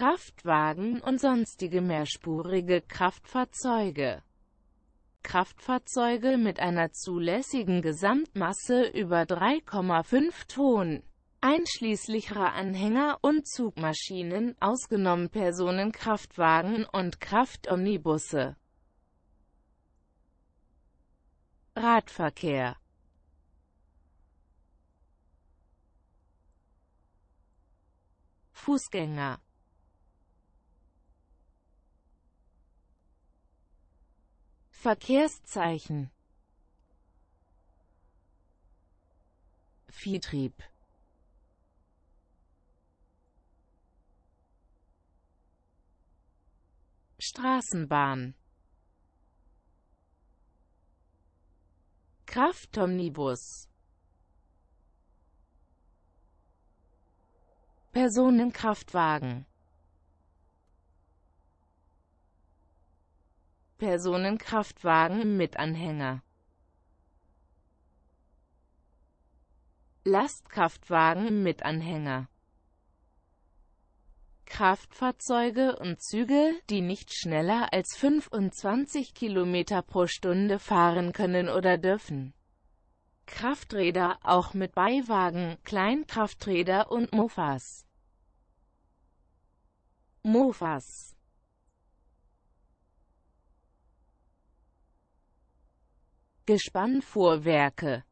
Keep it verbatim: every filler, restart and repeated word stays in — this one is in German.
Kraftwagen und sonstige mehrspurige Kraftfahrzeuge. Kraftfahrzeuge mit einer zulässigen Gesamtmasse über drei Komma fünf Tonnen, einschließlich Anhänger und Zugmaschinen, ausgenommen Personenkraftwagen und Kraftomnibusse. Radverkehr. Fußgänger. Verkehrszeichen. Viehtrieb. Straßenbahn. Kraftomnibus. Personenkraftwagen. Personenkraftwagen mit Anhänger. Lastkraftwagen mit Anhänger. Kraftfahrzeuge und Züge, die nicht schneller als fünfundzwanzig Kilometer pro Stunde fahren können oder dürfen. Krafträder, auch mit Beiwagen, Kleinkrafträder und Mofas. Mofas. Gespannfuhrwerke.